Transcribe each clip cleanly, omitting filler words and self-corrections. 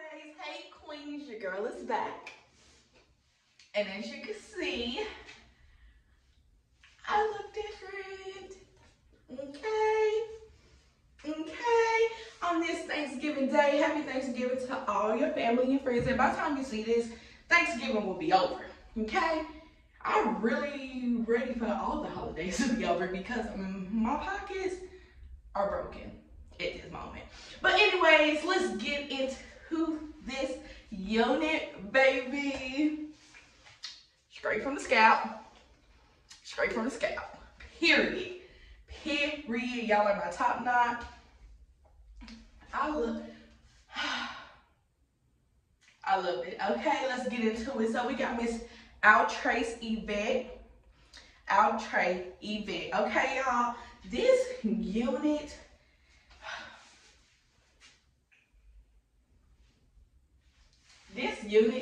Anyways, hey queens, your girl is back. And as you can see, I look different. Okay. On this Thanksgiving Day, happy Thanksgiving to all your family and friends. And by the time you see this, Thanksgiving will be over. Okay. I'm really ready for all the holidays to be over because my pockets are broken at this moment. But anyways, let's get into this unit, baby. Straight from the scalp. Straight from the scalp. Period. Period. Y'all are my top knot. I love it. Okay, let's get into it. So we got Miss Outre Yvette. Outre Yvette. Okay, y'all. This unit,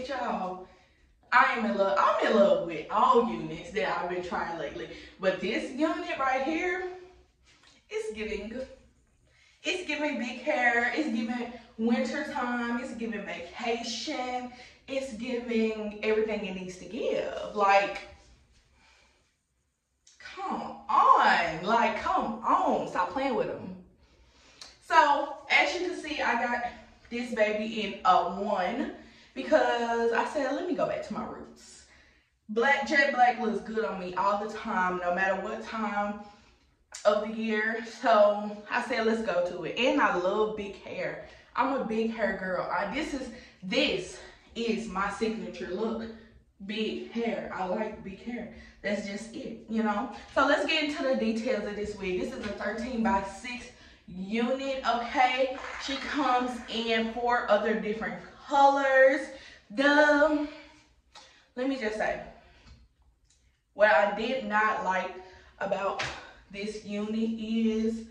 y'all, I'm in love with all units that I've been trying lately. But this unit right here, it's giving big hair, it's giving winter time, it's giving vacation, it's giving everything it needs to give. Like, come on. Like, come on. Stop playing with them. So, as you can see, I got this baby in a 1. Because I said, let me go back to my roots. Black, jet black looks good on me all the time, no matter what time of the year. So I said, let's go to it. And I love big hair. I'm a big hair girl. This is my signature look. Big hair. I like big hair. That's just it, you know. So let's get into the details of this wig. This is a 13x6 unit, okay? She comes in 4 other different colors. Let me just say, what I did not like about this unit is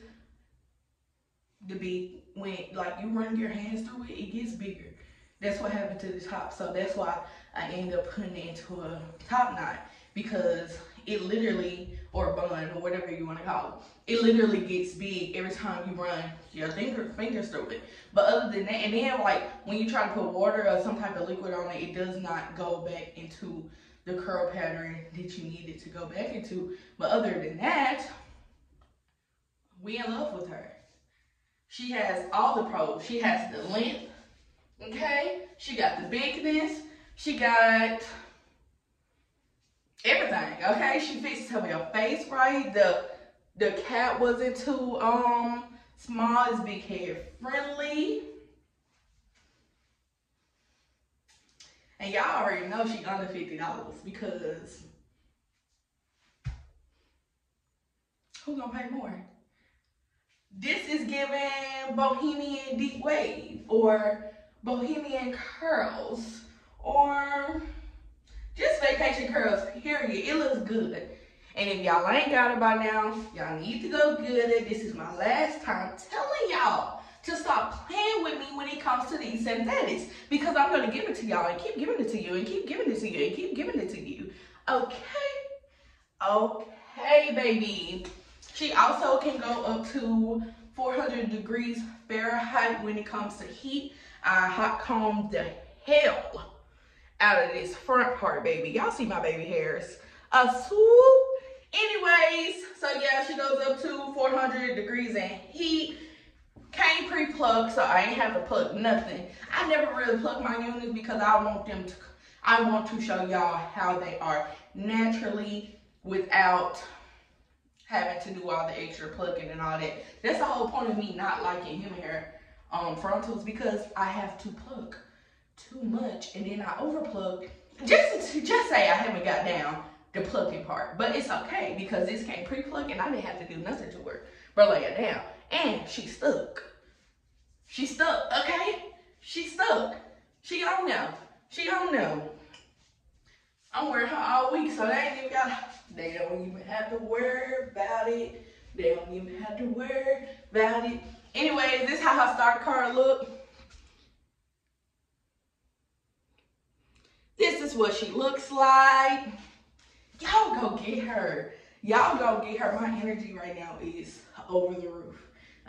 the big, when like you run your hands through it, it gets bigger. That's what happened to the top. So that's why I ended up putting it into a top knot, because it literally, or bun, or whatever you want to call it, it literally gets big every time you run your fingers through it. But other than that, and then like when you try to put water or some type of liquid on it, it does not go back into the curl pattern that you need it to go back into. But other than that, we in love with her. She has all the pros. She has the length, okay? She got the bigness. She got everything, okay? She fits her face right. The cat wasn't too small. It's big hair friendly. And y'all already know she under $50, because who's gonna pay more? This is giving bohemian deep wave, or bohemian curls, or just vacation curls, period. It looks good. And if y'all ain't got it by now, y'all need to go get it. This is my last time telling y'all to stop playing with me when it comes to these synthetics, because I'm going to give it to y'all and keep giving it to you and keep giving it to you and keep giving it to you. Okay? Okay, baby. She also can go up to 400 degrees Fahrenheit when it comes to heat. I hot combed the hell out of this front part, baby. Y'all see my baby hairs. A swoop. Anyways, so yeah, she goes up to 400 degrees in heat. Can't pre-plug, so I ain't have to plug nothing. I never really plug my units because I want to show y'all how they are naturally without having to do all the extra plugging and all that. That's the whole point of me not liking human hair frontals, because I have to plug too much and then I overplug. Just say I haven't got down the plugging part, but it's okay because this can't pre-plug and I didn't have to do nothing to her but lay her down, and she's stuck, okay? She's stuck. She don't know. I'm wearing her all week, so they don't even have to worry about it. Anyways, this is how her star card look. This is what she looks like. Y'all go get her. Y'all go get her. My energy right now is over the roof,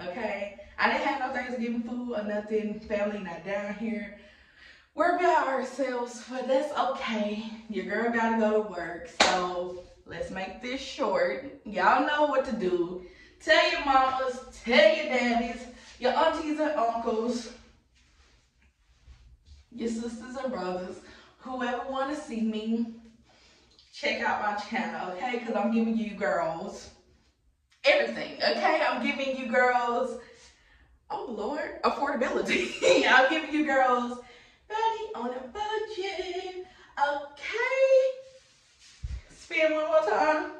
okay? I didn't have no Thanksgiving food or nothing. Family not down here. we're about ourselves, but that's okay. Your girl gotta go to work, so let's make this short. Y'all know what to do. Tell your mamas, tell your daddies, your aunties and uncles, your sisters and brothers, whoever want to see me, check out my channel, okay? Because I'm giving you girls everything, okay? I'm giving you girls, oh Lord, affordability. I'm giving you girls money on a budget, okay? Spin one more time.